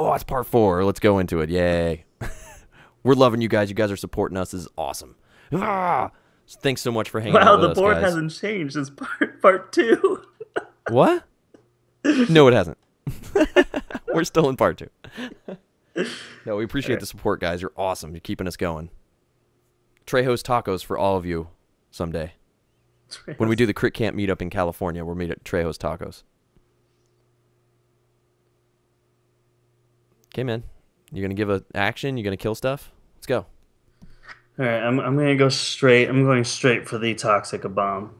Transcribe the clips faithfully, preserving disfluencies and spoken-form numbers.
Oh, it's part four. Let's go into it. Yay. We're loving you guys. You guys are supporting us. This is awesome. Ah! Thanks so much for hanging wow, out with us, Wow, the board guys. hasn't changed. It's part, part two. What? No, it hasn't. We're still in part two. No, we appreciate right. the support, guys. You're awesome. You're keeping us going. Trejo's Tacos for all of you someday. Trejo's. When we do the Crit Camp meetup in California, we'll meet at Trejo's Tacos. Okay, man. You're going to give an action? You're going to kill stuff? Let's go. All right, I'm, I'm going to go straight. I'm going straight for the Toxic Bomb.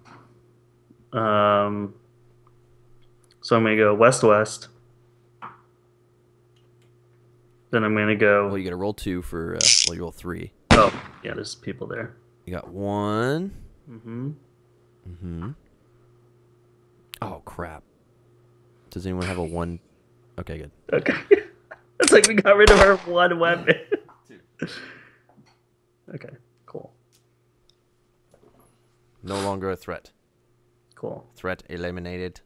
Um, so I'm going to go west-west. Then I'm going to go... Well, you got to roll two for... Uh, well, you roll three. Oh, yeah, there's people there. You got one. Mm-hmm. Mm-hmm. Oh, crap. Does anyone have a one? Okay, good. Okay. It's like we got rid of our one weapon. Okay, cool. No longer a threat. Cool. Threat eliminated.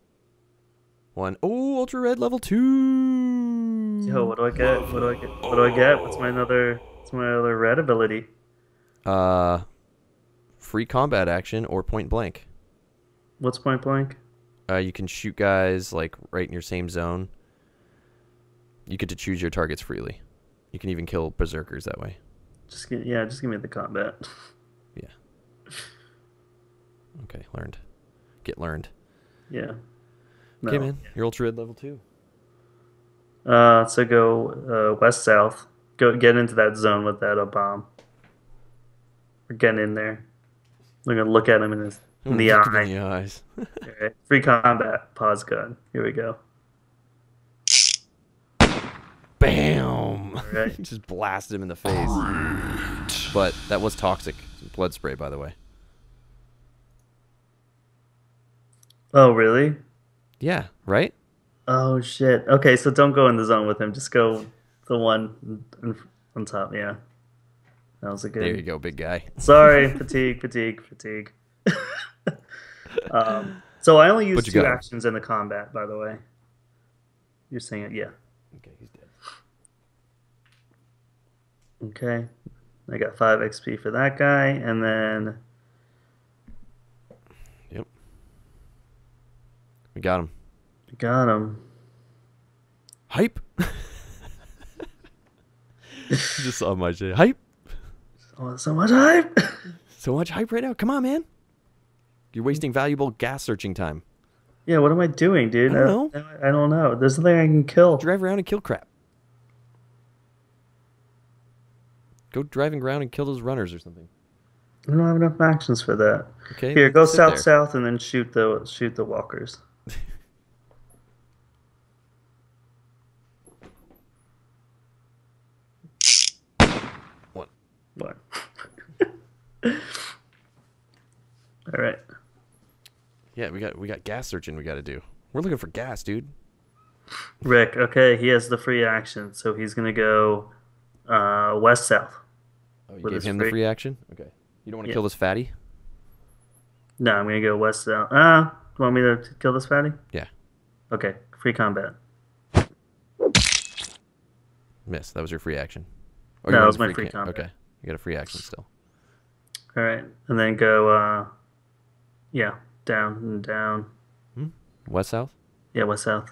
One. Oh, Ultra Red level two. Yo, what do I get? What do I get? What do I get? What's my another? What's my other red ability? Uh, free combat action or point blank. What's point blank? Uh, you can shoot guys like right in your same zone. You get to choose your targets freely. You can even kill berserkers that way. Just give, yeah, just give me the combat. Yeah. Okay, learned. Get learned. Yeah. No. Okay, man. You're Ultra Red level two. Uh, so go uh, west south. Go get into that zone with that uh, bomb. We're getting in there. We're gonna look at him in, his, in the eye. In the eyes. All right. Free combat. Pause gun. Here we go. Bam! Right. Just blast him in the face. But that was toxic. Blood spray, by the way. Oh, really? Yeah, right? Oh, shit. Okay, so don't go in the zone with him. Just go the one on top, yeah. That was a good... There you go, big guy. Sorry, fatigue, fatigue, fatigue. um, so I only used two actions in the combat, by the way. You're saying it, yeah. Okay, he's dead. Okay, I got five X P for that guy, and then yep, we got him. We got him. Hype. Just so much hype. Oh, so much hype. So much hype right now. Come on, man. You're wasting valuable gas searching time. Yeah, what am I doing, dude? I don't I, know. I don't know. There's nothing I can kill. Drive around and kill crap. Go driving around and kill those runners or something. I don't have enough actions for that. Okay. Here, go south, there. south, and then shoot the shoot the walkers. One. One. All right. Yeah, we got we got gas searching. We got to do. We're looking for gas, dude. Rick. Okay, he has the free action, so he's gonna go uh, west south. Oh, you gave him free... the free action? Okay. You don't want to yeah. kill this fatty? No, I'm going to go west south. Ah, uh, you want me to kill this fatty? Yeah. Okay, free combat. Miss, that was your free action. Or no, that was my free, free combat. Okay, you got a free action still. All right, and then go, uh, yeah, down and down. Hmm? West south? Yeah, west south.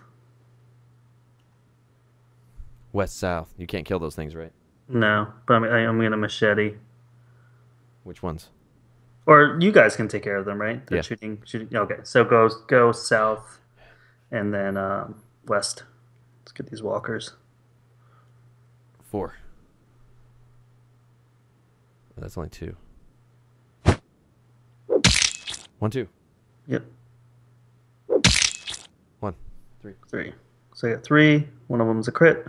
West south. You can't kill those things, right? No, but I'm, I'm going to machete. Which ones? Or you guys can take care of them, right? They're yeah. shooting, shooting. Okay, so go go south and then um, west. Let's get these walkers. Four. That's only two. One, two. Yep. One. Three. Three. So I got three. One of them's a crit.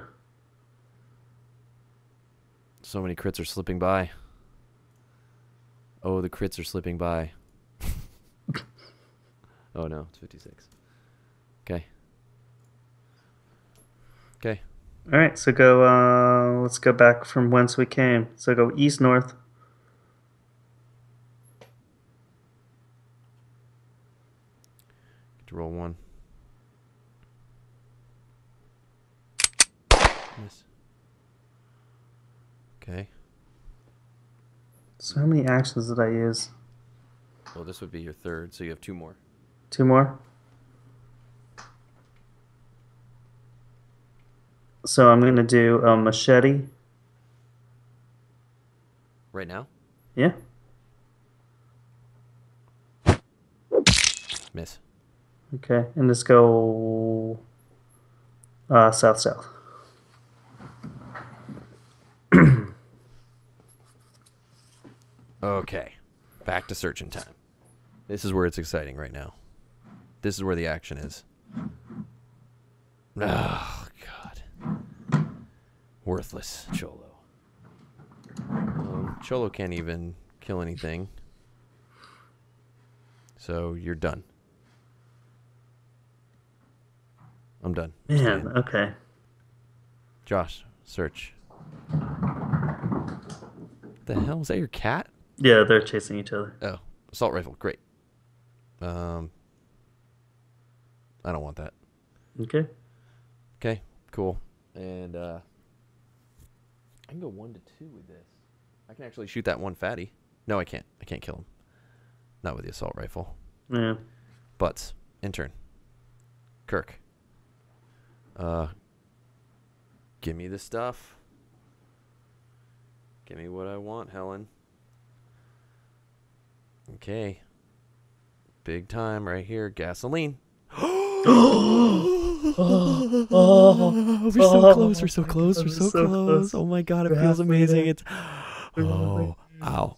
So many crits are slipping by. Oh, the crits are slipping by. Oh, no. It's fifty-six. Okay. Okay. All right. So go. Uh, let's go back from whence we came. So go east-north. Get to roll one. Yes. Okay. So how many actions did I use? Well, this would be your third, so you have two more. Two more? So I'm going to do a machete. Right now? Yeah. Miss. Okay, and let's go uh, south south. Okay, back to searching time. This is where it's exciting right now. This is where the action is. Oh, God. Worthless Cholo. Um, Cholo can't even kill anything. So you're done. I'm done. Man, okay. Josh, search. What the hell? Is that your cat? Yeah, they're chasing each other. Oh, assault rifle. Great. Um, I don't want that. Okay. Okay, cool. And uh, I can go one to two with this. I can actually shoot that one fatty. No, I can't. I can't kill him. Not with the assault rifle. Yeah. Butts. Intern. Kirk. Uh, give me the stuff. Give me what I want, Helen. Okay. Big time right here. Gasoline. oh, oh, oh, we're so oh, close. We're so close. God, we're so, so close. close. Oh my God, it Grass feels amazing. It's oh, ow.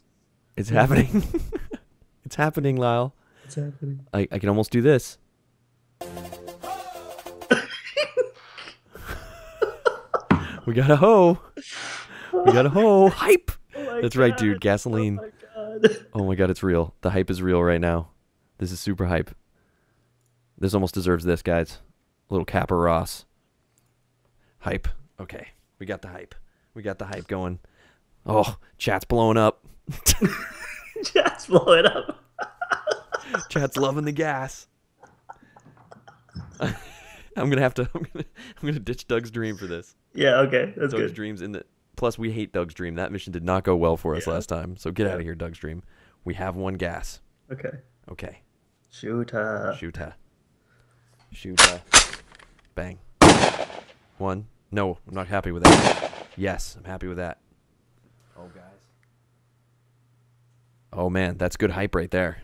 It's happening. It's happening, Lyle. It's happening. I, I can almost do this. We got a hoe. We got a hoe. Hype. Oh That's God. Right, dude. Gasoline. Oh my, God. Oh my God, it's real. The hype is real right now. This is super hype. This almost deserves this, guys. A little Capper Ross. Hype. Okay. We got the hype. We got the hype going. Oh, chat's blowing up. Chat's blowing up. Chat's loving the gas. I'm gonna have to. I'm gonna. I'm gonna ditch Doug's dream for this. Yeah. Okay. That's Doug's good. Doug's dreams in the. Plus, we hate Doug's dream. That mission did not go well for us yeah. last time. So get yeah. out of here, Doug's dream. We have one gas. Okay. Okay. Shooter. Shooter. Shooter. Bang. One. No, I'm not happy with that. Yes, I'm happy with that. Oh, guys. Oh man, that's good hype right there.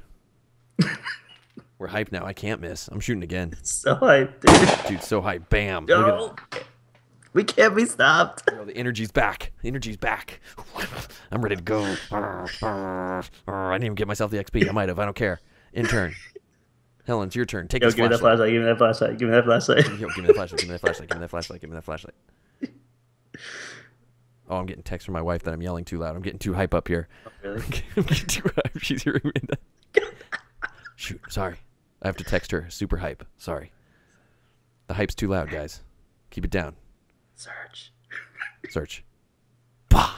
We're hyped now. I can't miss. I'm shooting again. It's so hyped, dude. Dude, so hyped. Bam. No. We can't be stopped. You know, the energy's back. The energy's back. I'm ready to go. I didn't even get myself the X P. I might have. I don't care. Intern. Helen, it's your turn. Take Yo, this give flashlight. Me that flashlight. Give me that flashlight. Give me that flashlight. Yo, give me that flashlight. Give me that flashlight. Give me that flashlight. Give me that flashlight. Oh, I'm getting texts from my wife that I'm yelling too loud. I'm getting too hype up here. Oh, really? I'm getting too hype. She's hearing me that. Shoot, sorry. I have to text her. Super hype. Sorry. The hype's too loud, guys. Keep it down. Search. Search. Bah.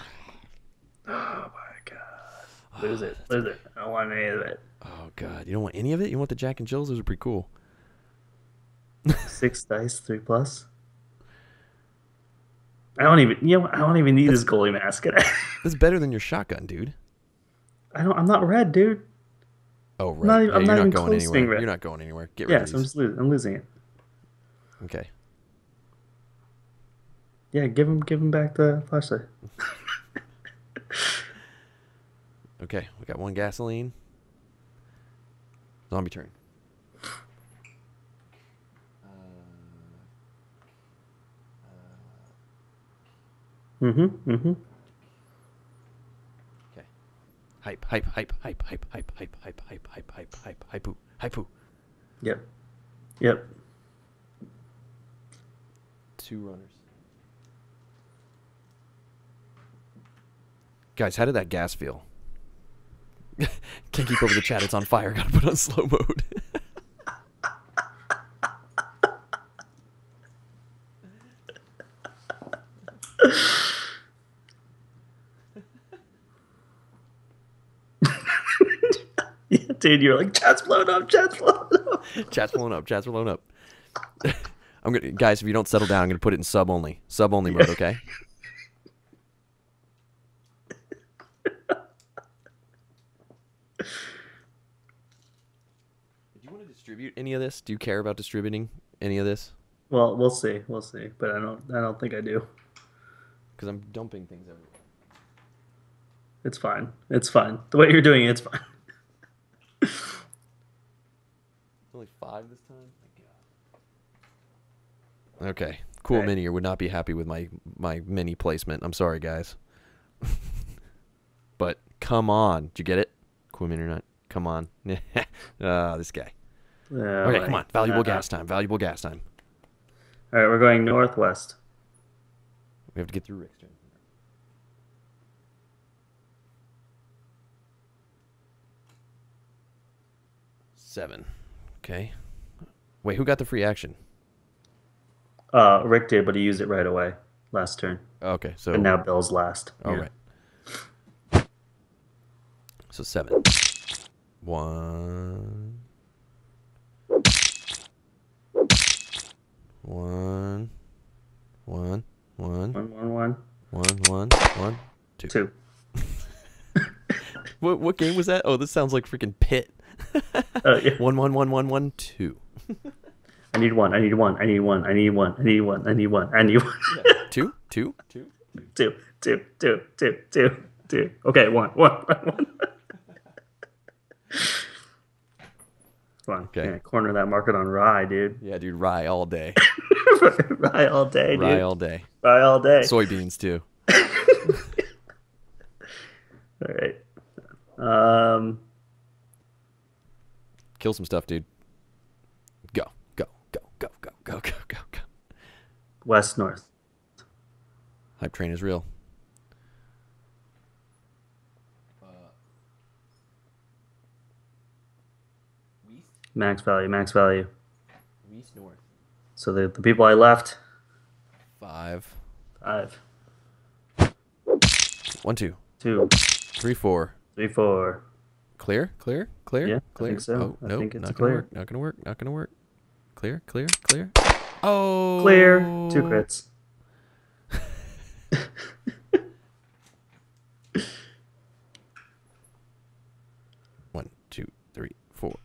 Oh, my God. Lose oh, it. Lose it. I don't want any of it. Oh, God. You don't want any of it? You want the Jack and Jills? Those are pretty cool. Six dice, three plus. I don't even, you know, I don't even need that's, this goalie mask. That's better than your shotgun, dude. I don't, I'm not red, dude. Oh, right. Not even, yeah, I'm you're not, not going anywhere. Red. You're not going anywhere. Get rid yeah, of so I'm just losing. I'm losing it. Okay. Yeah, give him, give him back the flashlight. Okay, we got one gasoline. Zombie turn. Uh, uh, mm-hmm, mm-hmm. Okay. Hype, hype, hype, hype, hype, hype, hype, hype, hype, hype, hype, hype, hype, poo, hype, poo. Yep. Yep. Two runners. Guys, how did that gas feel? Can't keep over the chat. It's on fire. Gotta put on slow mode. Yeah, dude, you're like, chat's blown up, chat's blown up. Chat's blown up, chat's blown up. I'm gonna, guys, if you don't settle down, I'm gonna put it in sub only, sub only mode, okay? Distribute any of this? Do you care about distributing any of this? Well, we'll see, we'll see, but I don't, I don't think I do, because I'm dumping things everywhere. It's fine, it's fine. The way you're doing it, it's fine. Only five this time. Oh, okay, Cool right. Mini would not be happy with my my mini placement. I'm sorry, guys. But come on, did you get it? Cool Mini or Not? Come on, uh, this guy. Uh, okay, right. Come on. Valuable uh, gas time. Valuable gas time. All right, we're going northwest. We have to get through Rick's turn. Seven. Okay. Wait, who got the free action? Uh, Rick did, but he used it right away last turn. Okay, so. And now Bill's last. All yeah. right. So seven. One. One, one, one, one, one, one, one, one, one, two. Two. What what game was that? Oh, this sounds like freaking Pit. uh, yeah. One, one, one, one, one, two. I need one. I need one. I need one. I need one. I need one. I need one. I need one. Yeah. Two, two, two, two, two, two, two, two, two. Okay, one, one, one, one. Come on, okay. Yeah, corner that market on rye, dude. Yeah, dude, rye all day. Rye all day, dude. Rye all day. Rye all day. Soybeans, too. All right. Um, Kill some stuff, dude. Go, go, go, go, go, go, go, go, go. West, north. Hype train is real. Max value, max value. East north. So the, the people I left. Five. Five. One, two. Two. Three, four. Three, four. Clear, clear, clear, yeah, clear. I think so. Oh, I no, think it's not clear. Gonna work, not gonna work, not gonna work. Clear, clear, clear. Oh. Clear. Two crits. One, two, three, four.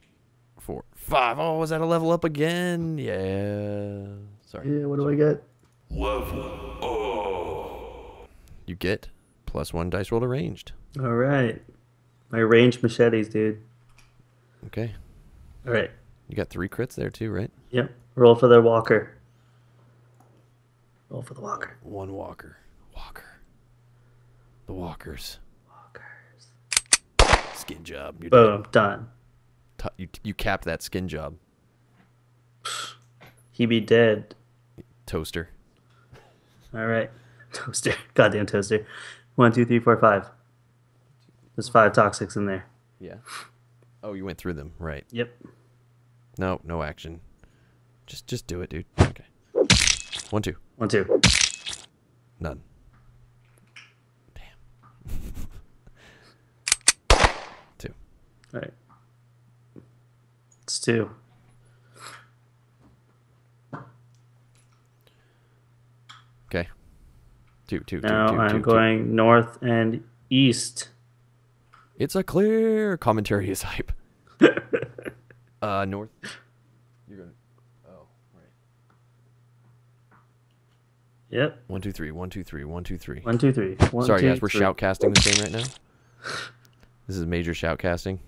Four, five. Oh, was that a level up again? Yeah. Sorry. Yeah, what do Sorry. I get? Level up. You get plus one dice roll to ranged. All right. My ranged machetes, dude. Okay. All right. You got three crits there too, right? Yep. Roll for the walker. Roll for the walker. One walker. Walker. The walkers. Walkers. Skin job. You're Boom. Dead. Done. You you capped that skin job. He be dead. Toaster. All right, toaster. Goddamn toaster. One, two, three, four, five. There's five toxics in there. Yeah. Oh, you went through them, right? Yep. No, no action. Just just do it, dude. Okay. One, two. One, two. None. Damn. Two. All right. It's two. Okay. Two, two, two, now two, two, I'm two, going two. north and east. It's a clear commentary is hype. uh, north. You're going. Oh, right. Yep. One, two, three. One, two, three. One, two, three. One, two, three. One, Sorry, two, guys. We're three. shoutcasting this game right now. This is major shoutcasting.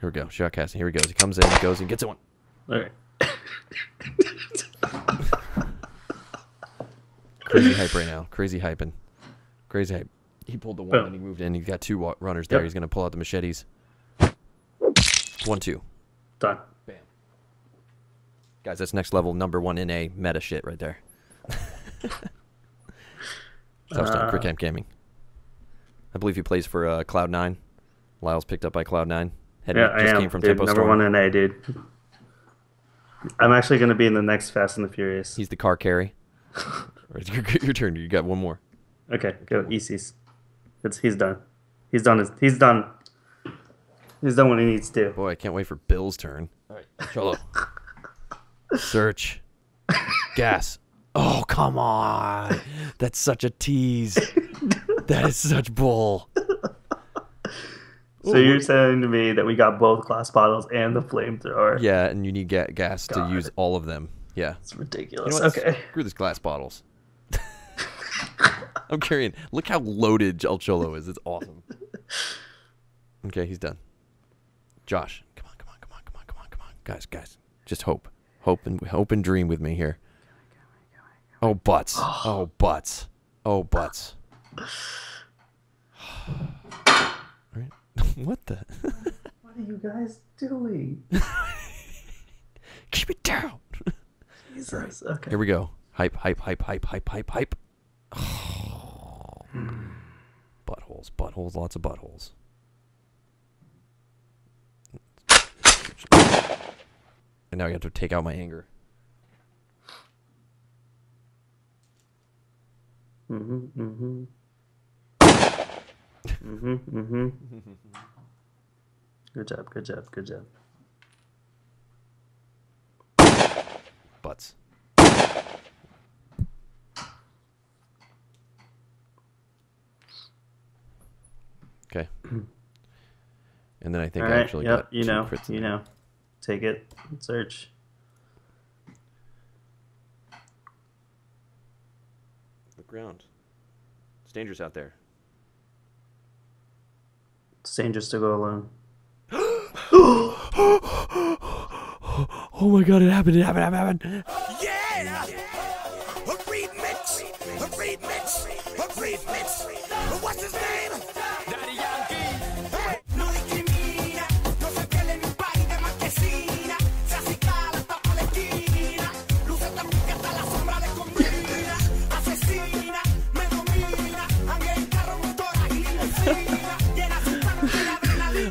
Here we go. Shotcasting. Here he goes. He comes in, he goes, and gets it one. All right. Crazy hype right now. Crazy hyping. Crazy hype. He pulled the one oh. and he moved in. He's got two runners there. Yep. He's going to pull out the machetes. One, two. Done. Bam. Guys, that's next level number one in a meta shit right there. Touchdown. Uh, Crit Camp Gaming. I believe he plays for uh, Cloud nine. Lyle's picked up by Cloud nine. Head yeah, just I am. Came from dude, Tempo number Storm. One in A, dude. I'm actually going to be in the next Fast and the Furious. He's the car carry. your, your turn. You got one more. Okay, go E Cs. It's he's done. He's done. His, he's done. He's done what he needs to. Boy, I can't wait for Bill's turn. All right, Cholo. Search. Gas. Oh, come on. That's such a tease. That is such bull. So Ooh. You're saying to me that we got both glass bottles and the flamethrower. Yeah, and you need ga gas God. to use all of them. Yeah. It's ridiculous. You know, okay. Screw these glass bottles. I'm carrying. Look how loaded El Cholo is. It's awesome. Okay, he's done. Josh, come on, come on, come on, come on, come on, come on. Guys, guys, just hope. Hope and hope and dream with me here. Oh, butts. Oh, butts. Oh, butts. What the? What are you guys doing? Keep it down. Jesus. Right. Okay. Here we go. Hype, hype, hype, hype, hype, hype, hype. Oh. Buttholes, buttholes, lots of buttholes. And now I have to take out my anger. Mm-hmm, mm-hmm. Mm-hmm, mm-hmm. Good job, good job, good job. Butts. Okay. And then I think right, I actually yep, got you two know, crits you know. Take it. Search. Look around. It's dangerous out there. It's dangerous to go alone. Oh my god, it happened, it happened, it happened. Yeah! A remix! A remix! A remix! What's his name? Daddy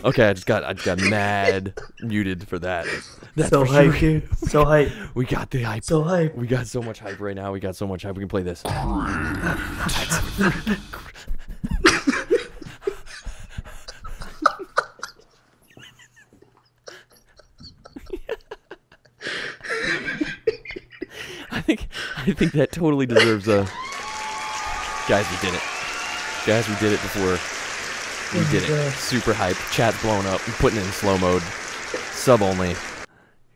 Okay, I just got I just got mad muted for that. That's so for hype, sure. dude. So hype. We got the hype. So hype. We got so much hype right now. We got so much hype. We can play this. I think I think that totally deserves a. Guys, we did it. Guys, we did it before. We did it. Super hype. Chat blown up. I'm putting it in slow mode. Sub only.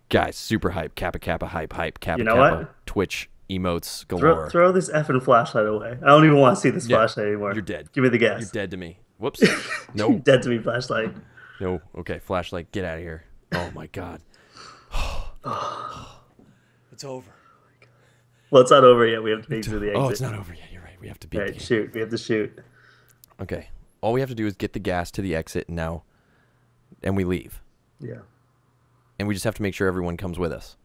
Guys, super hype. Kappa Kappa hype hype. Kappa you know Kappa. What? Twitch emotes galore. Throw, throw this effing flashlight away. I don't even want to see this yeah, flashlight anymore. You're dead. Give me the gas. You're dead to me. Whoops. No. You're dead to me, flashlight. No. Okay, flashlight. Get out of here. Oh my god. It's over. Well, it's not over yet. We have to make it through the exit. Oh, it's not over yet. You're right. We have to beat it. All right, shoot. We have to shoot. Okay. All we have to do is get the gas to the exit now, and we leave. Yeah. And we just have to make sure everyone comes with us.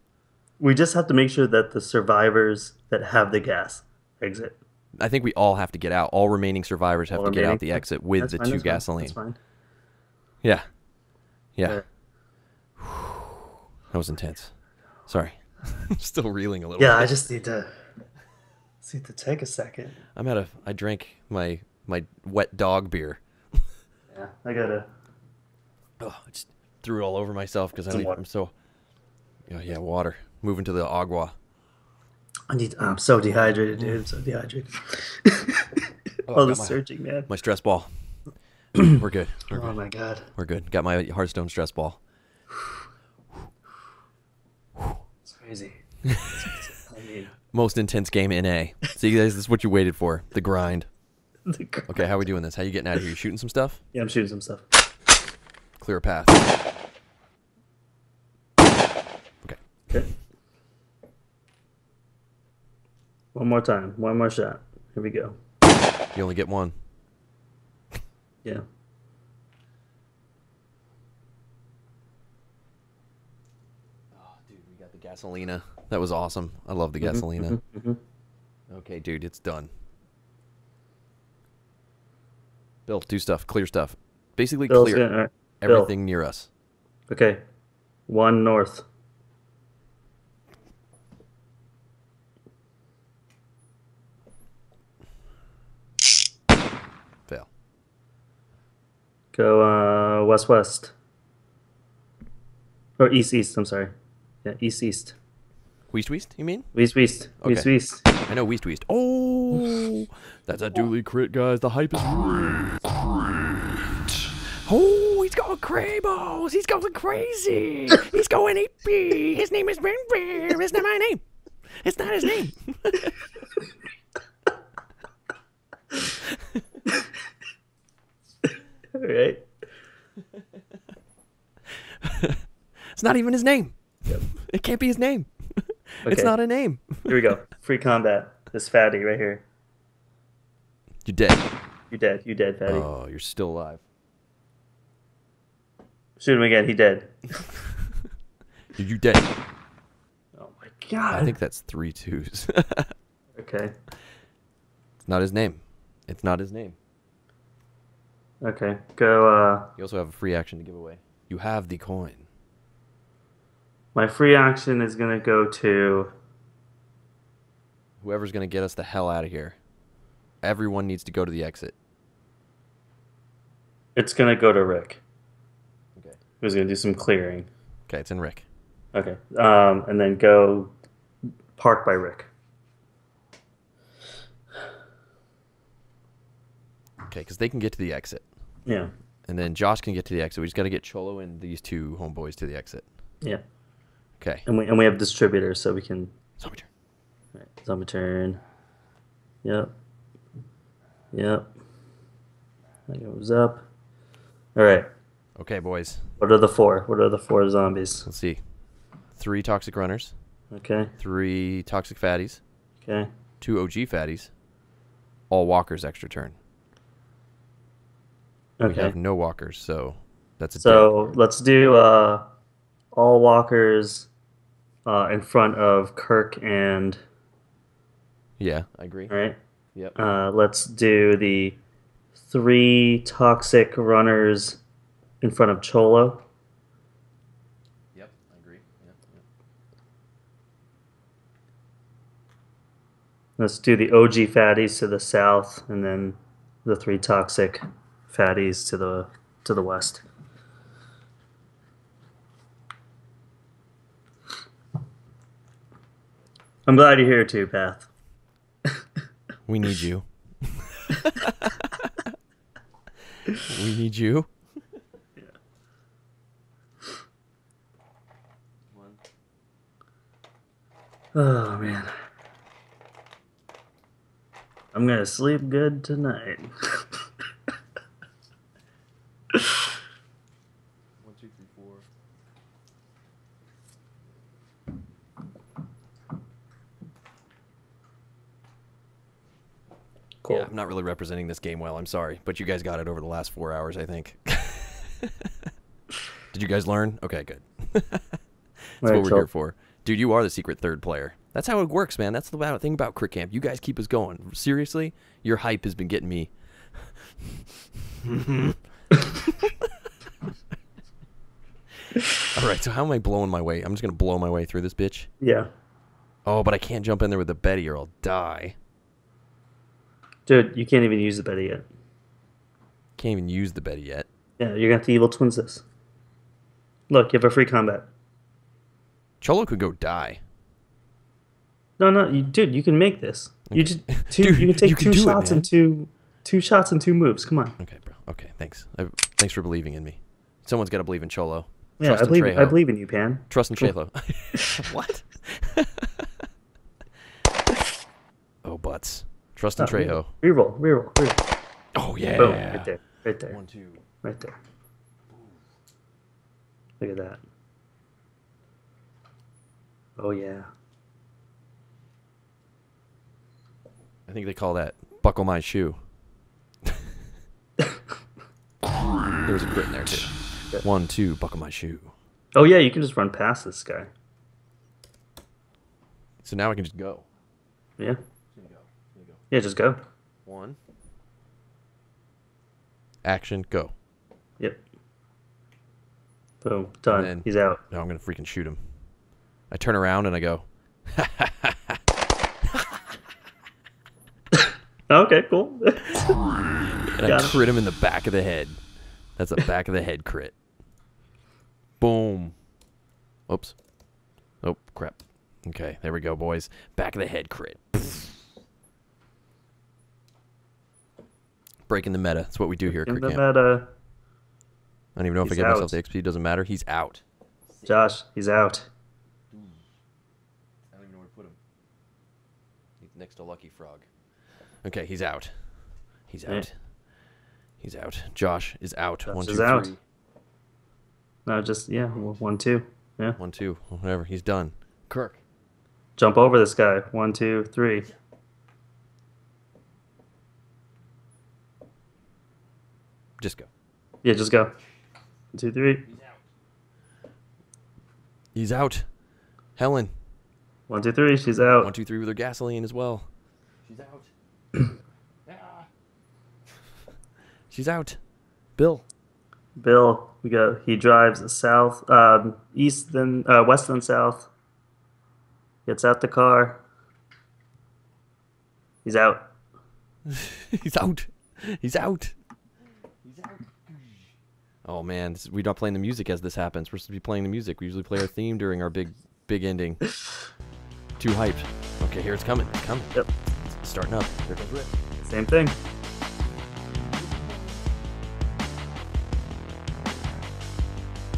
We just have to make sure that the survivors that have the gas exit. I think we all have to get out. All remaining survivors have all to remaining. get out the exit with that's the fine, two that's gasoline. Fine, that's fine. Yeah. Yeah. yeah. That was intense. Sorry. I'm still reeling a little yeah, bit. Yeah, I just need to, just need to take a second. I'm out of... I drank my... my wet dog beer. Yeah, I gotta. Oh, I just threw it all over myself because I'm so. Oh yeah, water. Moving to the agua. I need. I'm so dehydrated, dude. I'm so dehydrated. Oh, all the my, surging, man. My stress ball. We're good. We're good. Oh my god. We're good. Got my Hearthstone stress ball. It's crazy. It's crazy. I mean... Most intense game in A. See, guys, this is what you waited for. The grind. Okay, how are we doing this? How are you getting out of here? You shooting some stuff? Yeah, I'm shooting some stuff. Clear a path. Okay. Okay. One more time. One more shot. Here we go. You only get one. Yeah. Oh, dude, we got the gasolina. That was awesome. I love the mm-hmm, gasolina. Mm-hmm, mm-hmm. Okay, dude, it's done. Bill, do stuff. Clear stuff. Basically Bill's clear in, right. everything Bill. near us. Okay. One north. Fail. Go uh, west-west. Or east-east, I'm sorry. Yeah, east-east. Weast Weast, you mean? Weast Weast. Okay. Weast Weast. I know Weast Weast. Oh, that's a dually crit, guys. The hype is real. Crit. Oh, he's going crabos. He's going crazy. He's going A P. His name is Ben Bear. It's not my name. It's not his name. All right. It's not even his name. Yep. It can't be his name. Okay. It's not a name. Here we go. Free combat. This fatty right here. You're dead. You're dead. You're dead, fatty. Oh, you're still alive. Shoot him again. He dead. You dead. Oh my god. I think that's three twos. Okay. It's not his name. It's not his name. Okay. Go. Uh... You also have a free action to give away. You have the coin. My free action is going to go to... whoever's going to get us the hell out of here. Everyone needs to go to the exit. It's going to go to Rick. Okay. Who's going to do some clearing. Okay, it's in Rick. Okay. Um, and then go park by Rick. Okay, because they can get to the exit. Yeah. And then Josh can get to the exit. We just got to get Cholo and these two homeboys to the exit. Yeah. Okay. And we and we have distributors, so we can. Zombie turn. All right. Zombie turn. Yep. Yep. That goes up. All right. Okay, boys. What are the four? What are the four zombies? Let's see. Three toxic runners. Okay. Three toxic fatties. Okay. Two O G fatties. All walkers extra turn. Okay. We have no walkers, so that's a. So dead. Let's do uh, all walkers. Uh, in front of Kirk and... Yeah, I agree. Right? Yep. Uh, let's do the three toxic runners in front of Cholo. Yep, I agree. Yep, yep. Let's do the O G fatties to the south, and then the three toxic fatties to the to the west. I'm glad you're here too, Path. We need you. We need you. Yeah. One. Oh man. I'm gonna sleep good tonight. Cool. Yeah, I'm not really representing this game well, I'm sorry. But you guys got it over the last four hours, I think. Did you guys learn? Okay, good. That's right, what we're so. Here for. Dude, you are the secret third player. That's how it works, man. That's the thing about Crit Camp. You guys keep us going. Seriously, your hype has been getting me. Alright, so how am I blowing my way? I'm just going to blow my way through this bitch. Yeah. Oh, but I can't jump in there with the Betty or I'll die. Dude, you can't even use the Betty yet. Can't even use the Betty yet. Yeah, you're gonna have to evil twins this. Look, you have a free combat. Cholo could go die. No, no, you, dude, you can make this. Okay. You just two, dude, you can take you can two shots it, and two, two shots and two moves. Come on. Okay, bro. Okay, thanks. I, thanks for believing in me. Someone's got to believe in Cholo. Yeah, Trust I believe. Trejo. I believe in you, Pan. Trust in Cholo. What? Oh, butts. Trust in oh, Trejo. Reroll, reroll, reroll. Oh, yeah. Boom. Right there. Right there. One, two. Right there. Look at that. Oh, yeah. I think they call that buckle my shoe. There was a crit in there, too. Okay. One, two, buckle my shoe. Oh, yeah, you can just run past this guy. So now I can just go. Yeah. Yeah, just go. One. Action, go. Yep. Boom, done. Then, he's out. No, I'm going to freaking shoot him. I turn around and I go, ha, ha, ha, ha. Okay, cool. And I crit him in the back of the head. That's a back of the head crit. Boom. Oops. Oh, crap. Okay, there we go, boys. Back of the head crit. Breaking the meta. That's what we do here at Crit Camp. Breaking the meta. I don't even know if I gave myself the X P. It doesn't matter. He's out. Josh, he's out. I don't even know where to put him. He's next to Lucky Frog. Okay, he's out. He's out. Yeah. He's out. Josh is out. Josh one, two, is three. Out. No, just, yeah, one, two. Yeah. One, two, whatever. He's done. Kirk. Jump over this guy. One, two, three. Just go. Yeah, just go. One, two, three. He's out. He's out. Helen. One, two, three. She's out. One, two, three with her gasoline as well. She's out. She's out. Bill. Bill, we go. He drives south, um, east, then uh, west, then south. Gets out the car. He's out. He's out. He's out. He's out. Oh man, this, we're not playing the music as this happens. We're supposed to be playing the music. We usually play our theme during our big, big ending. Too hyped. Okay, here it's coming. It's coming. Yep. It's starting up. Here goes Rip. Same thing.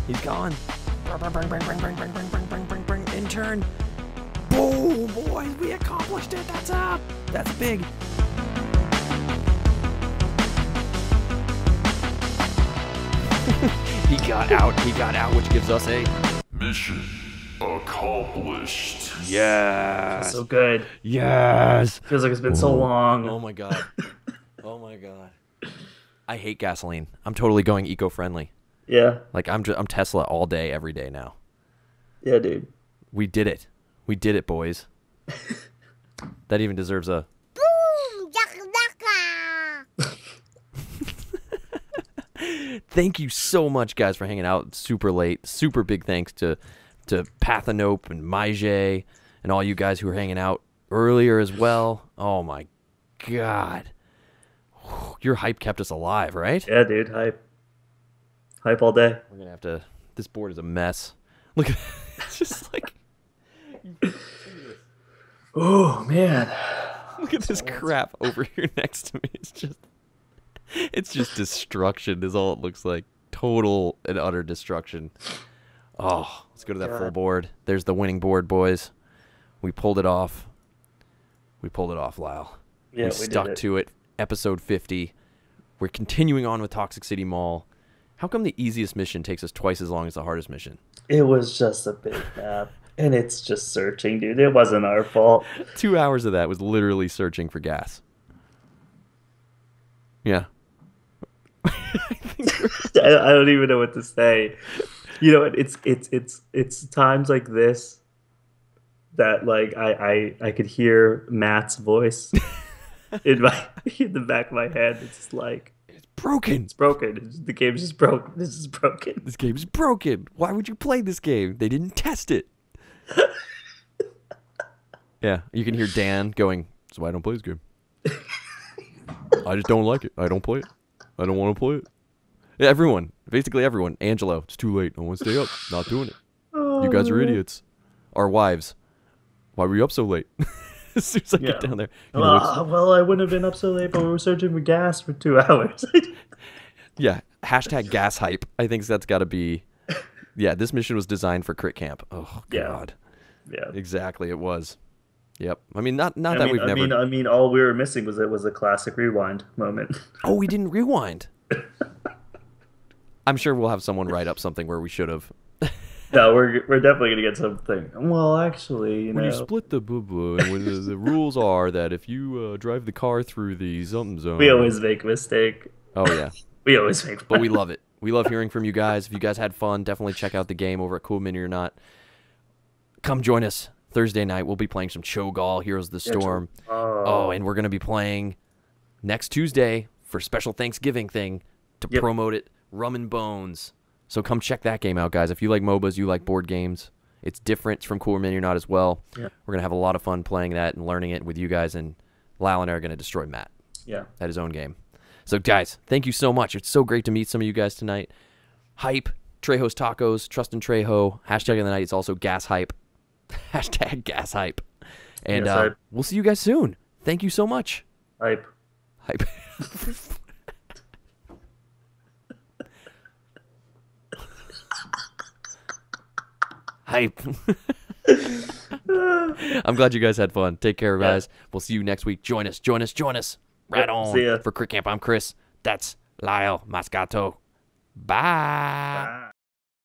He's gone. Bring, bring, bring, bring, bring, bring, bring, bring, bring, bring, bring. Intern. Boom, boys, we accomplished it. That's up. That's big. He got out. He got out, which gives us a mission accomplished. Yes. So good. Yes. Feels like it's been Ooh. so long. Oh my god. Oh my god. I hate gasoline. I'm totally going eco-friendly. Yeah. Like I'm just, I'm Tesla all day, every day now. Yeah, dude. We did it. We did it, boys. That even deserves a boom, yuck, yuck. Thank you so much, guys, for hanging out super late. Super big thanks to to Pathanope and Maije and all you guys who were hanging out earlier as well. Oh my god. Your hype kept us alive, right? Yeah, dude, hype. Hype all day. We're gonna have to. This board is a mess. Look at that. It's just like. Oh man! Look at this crap over here next to me. It's just. It's just destruction. Is all it looks like. Total and utter destruction. Oh, let's go to that yeah. full board. There's the winning board, boys. We pulled it off. We pulled it off, Lyle. Yeah, we, we stuck did it. to it. Episode fifty. We're continuing on with Toxic City Mall. How come the easiest mission takes us twice as long as the hardest mission? It was just a big map, and it's just searching, dude. It wasn't our fault. Two hours of that was literally searching for gas. Yeah. I, I don't even know what to say. You know what? It's it's it's it's times like this that like I I I could hear Matt's voice in my in the back of my head. It's just like. Broken. It's broken. The game's just broken. This is broken. This game's broken. Why would you play this game? They didn't test it. Yeah, you can hear Dan going, "That's why I don't play this game. I just don't like it. I don't play it. I don't want to play it." Yeah, everyone, basically everyone. Angelo, it's too late. I want to stay up. Not doing it. Oh, you guys man. are idiots. Our wives. Why were you up so late? As soon as I yeah. get down there. You know, uh, well, I wouldn't have been up so late, but we were searching for gas for two hours. Yeah. Hashtag gas hype. I think that's got to be. Yeah, this mission was designed for Crit Camp. Oh, God. Yeah. yeah. Exactly, it was. Yep. I mean, not not I that mean, we've I never. Mean, I mean, all we were missing was it was a classic rewind moment. Oh, we didn't rewind. I'm sure we'll have someone write up something where we should have. No, we're we're definitely gonna get something. Well, actually, you when know. you split the blah blah, when the, the rules are that if you uh, drive the car through the something zone, we always make a mistake. Oh yeah, we always make. One. But we love it. We love hearing from you guys. If you guys had fun, definitely check out the game over at Cool Mini or Not. Come join us Thursday night. We'll be playing some Cho'Gall, Heroes of the Storm. Yeah, oh. oh, and we're gonna be playing next Tuesday for special Thanksgiving thing to yep. promote it. Rum and Bones. So come check that game out, guys. If you like M O B As, you like board games, it's different. It's from Cool Mini or Not as well. Yeah. We're going to have a lot of fun playing that and learning it with you guys, and Lyle and I are going to destroy Matt yeah. at his own game. So, guys, thank you so much. It's so great to meet some of you guys tonight. Hype, Trejo's Tacos, Trust in Trejo, hashtag of the night. It's also gas hype. Hashtag gas hype. And yes, uh, hype. We'll see you guys soon. Thank you so much. Hype. Hype. Hype. I'm glad you guys had fun. Take care, guys. Yeah. We'll see you next week. Join us. Join us. Join us. Right yep, on. See ya. For Crit Camp, I'm Chris. That's Lyle Moscato. Bye. Bye.